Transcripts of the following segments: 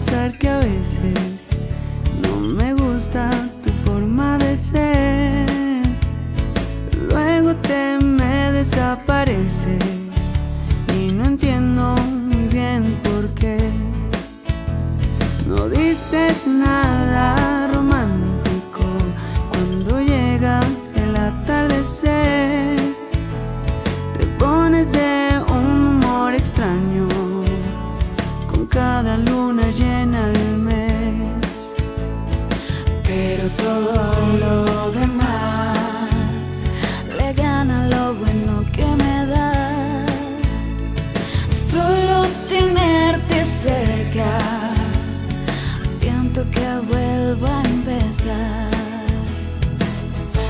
confesar que a veces no me gusta tu forma de ser. Luego te me desapareces y no entiendo muy bien por qué. No dices nada romántico cuando llega el atardecer. Te pones de un humor extraño con cada luna llena al mes. Pero todo lo demás le gana lo bueno que me das. Solo tenerte cerca, siento que vuelvo a empezar.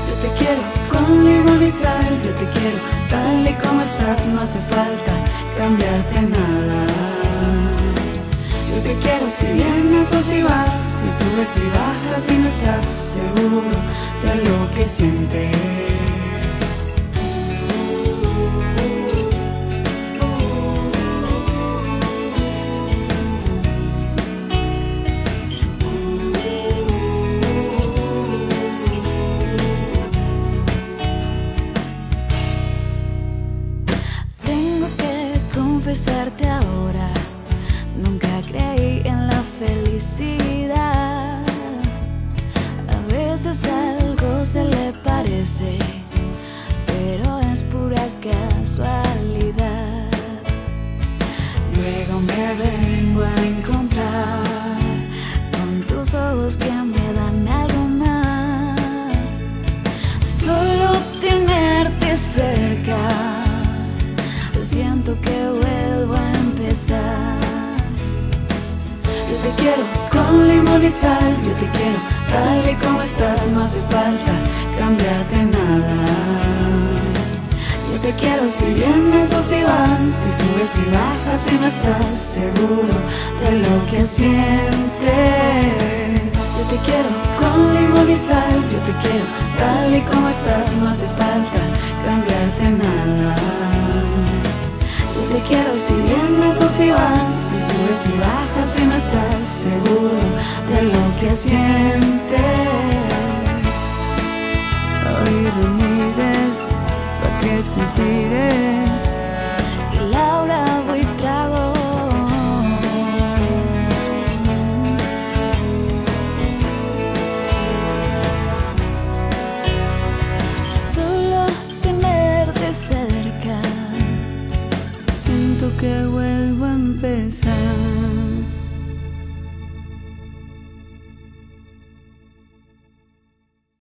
Yo te quiero con limón y sal, yo te quiero tal y como estás, no hace falta cambiarte nada. Yo te quiero si vienes o si vas, si subes y bajas y no estás seguro de lo que sientes. Tengo que confesarte ahora, nunca creí en la felicidad. A veces algo se le parece, pero es pura casualidad. Luego me vengo a encontrar con tus ojos que me dan algo más. Solo tenerte cerca, siento que vuelvo a empezar. Yo te quiero con limón y sal, yo te quiero tal y como estás, no hace falta cambiarte nada. Yo te quiero si vienes o si vas, si subes y bajas y no estás seguro de lo que sientes. Yo te quiero con limón y sal, yo te quiero tal y como estás, no hace falta cambiarte nada. Yo te quiero si vienes o si vas, si subes y bajas y no estás seguro de lo que sientes. Hoy lo mires pa' que te inspires. Y Laura voy y trago. Solo tenerte cerca, siento que vuelvo a empezar.